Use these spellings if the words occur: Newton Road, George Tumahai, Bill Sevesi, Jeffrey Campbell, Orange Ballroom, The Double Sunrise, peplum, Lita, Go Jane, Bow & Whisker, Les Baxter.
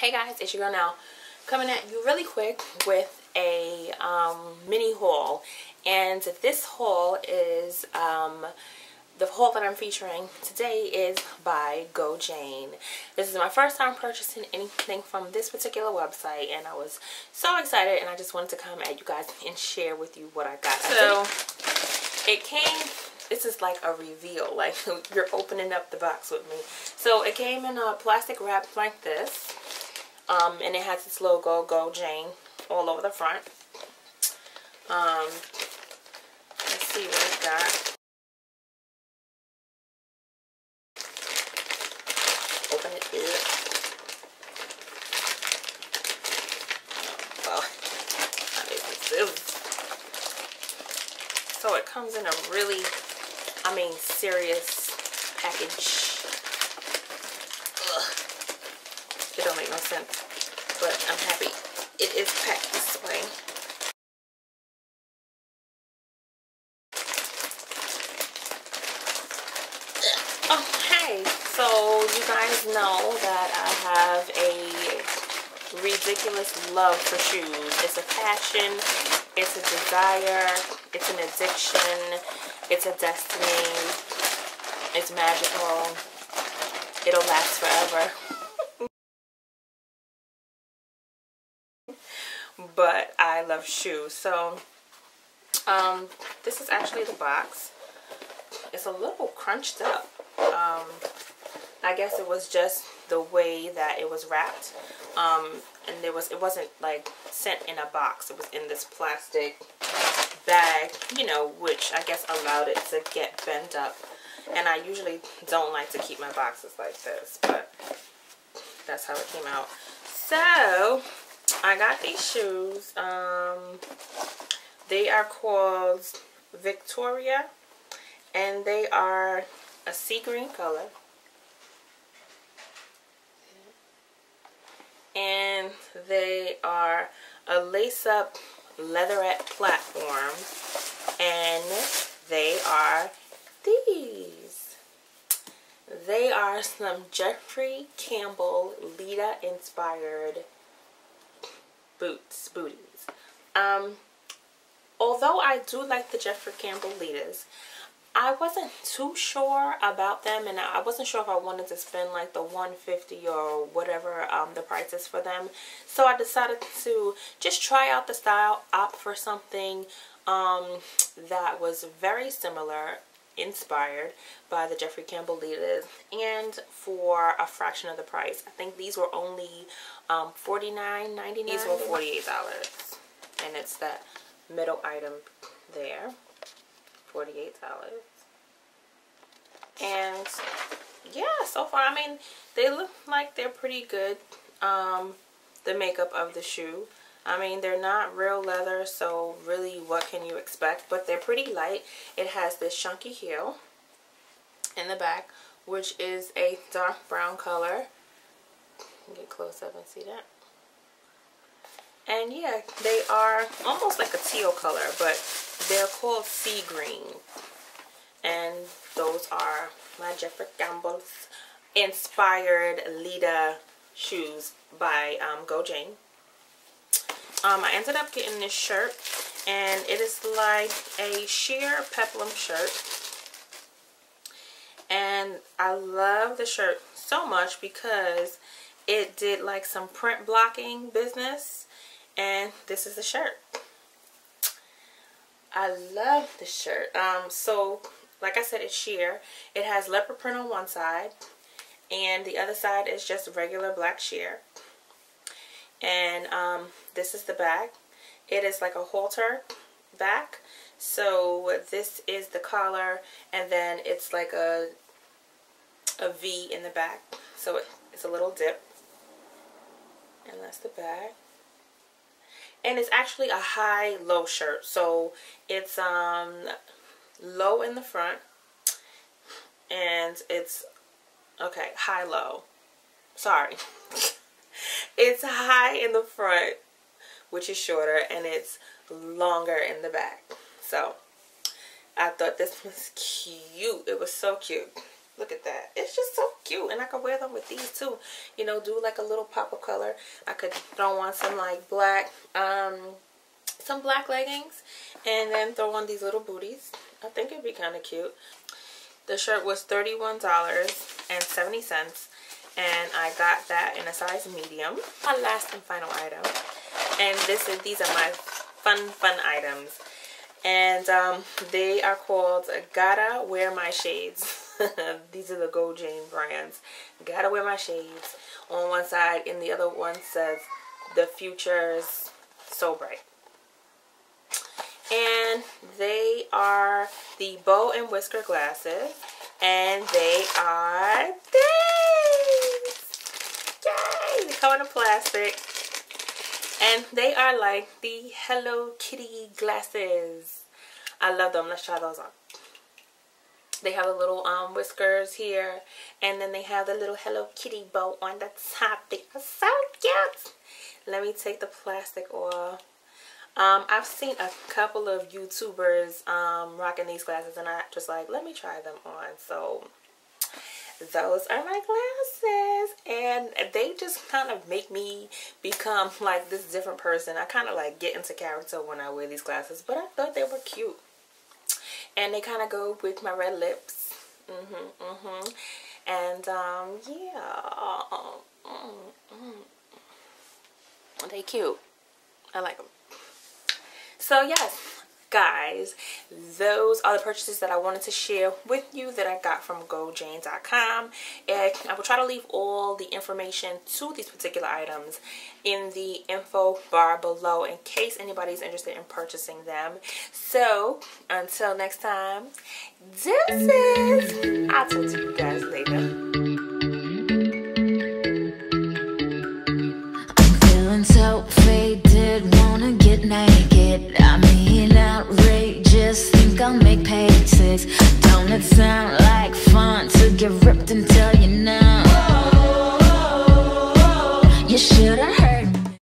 Hey guys, it's your girl Now, coming at you really quick with a mini haul. And this haul is the haul that I'm featuring today is by Go Jane. This is my first time purchasing anything from this particular website, and I was so excited, and I just wanted to come at you guys and share with you what I got. So it came, this is like a reveal, like you're opening up the box with me. So it came in a plastic wrap like this, and it has this logo, Go Jane, all over the front. Let's see what it got. Open it up. Well, so it comes in a really, serious package. Ugh. It don't make no sense, but I'm happy it is packed this way. Oh, hey, so you guys know that I have a ridiculous love for shoes. It's a passion, it's a desire, it's an addiction, it's a destiny, it's magical, it'll last forever. But I love shoes. So this is actually the box. It's a little crunched up. I guess it was just the way that it was wrapped, and it wasn't like sent in a box. It was in this plastic bag, you know, which I guess allowed it to get bent up. And I usually don't like to keep my boxes like this, but that's how it came out. So I got these shoes. They are called Victoria, and they are a sea green color, and they are a lace-up leatherette platform, and they are these. They are some Jeffrey Campbell Lita inspired booties. Although I do like the Jeffrey Campbell Litas, I wasn't too sure about them, and I wasn't sure if I wanted to spend like the $150 or whatever the price is for them. So I decided to just try out the style, opt for something that was very similar, inspired by the Jeffrey Campbell Litas, and for a fraction of the price. I think these were only $49.99. These were $48, and it's that middle item there. $48. And yeah, so far, they look like they're pretty good. The makeup of the shoe, they're not real leather, so really what can you expect? But they're pretty light. It has this chunky heel in the back, which is a dark brown color. Get close up and see that. And yeah, they are almost like a teal color, but they're called sea green. And those are my Jeffrey Campbell's inspired Lita shoes by Go Jane. I ended up getting this shirt, and it is like a sheer peplum shirt. And I love the shirt so much because it did like some print blocking business. And this is the shirt. I love the shirt. So like I said, it's sheer. It has leopard print on one side, and the other side is just regular black sheer. And this is the back. It is like a halter back. So this is the collar, and then it's like a V in the back. So it's a little dip. And that's the back. And it's actually a high-low shirt, so it's low in the front, and it's okay, high-low. Sorry, it's high in the front, which is shorter, and it's longer in the back. So I thought this was cute. It was so cute. Look at that. It's just so cute. And I could wear them with these too. You know, do like a little pop of color. I could throw on some like black, some black leggings, and then throw on these little booties. I think it'd be kind of cute. The shirt was $31.70. And I got that in a size medium. My last and final item. And this is, these are my fun items. And they are called Gotta Wear My Shades. These are the Go Jane brands. Gotta Wear My Shades on one side, and the other one says The Future's So Bright. And they are the bow and whisker glasses, and they are these. Yay! They come in plastic, and they are like the Hello Kitty glasses. I love them. Let's try those on. They have the little whiskers here, and then they have the little Hello Kitty bow on the top. They are so cute. Let me take the plastic off. I've seen a couple of YouTubers rocking these glasses, and I just like, let me try them on. So those are my glasses, and they just kind of make me become like this different person. I kind of like get into character when I wear these glasses, but I thought they were cute, and they kind of go with my red lips. And yeah, they cute. I like them. So yes, guys, those are the purchases that I wanted to share with you that I got from GoJane.com. And I will try to leave all the information to these particular items in the info bar below in case anybody's interested in purchasing them. So until next time, deuces. I'll talk to you guys later. I'm feeling so faded, wanna get naked. I mean outrageous, think I'll make page 6. Don't it sound like fun to get ripped until you know? You should've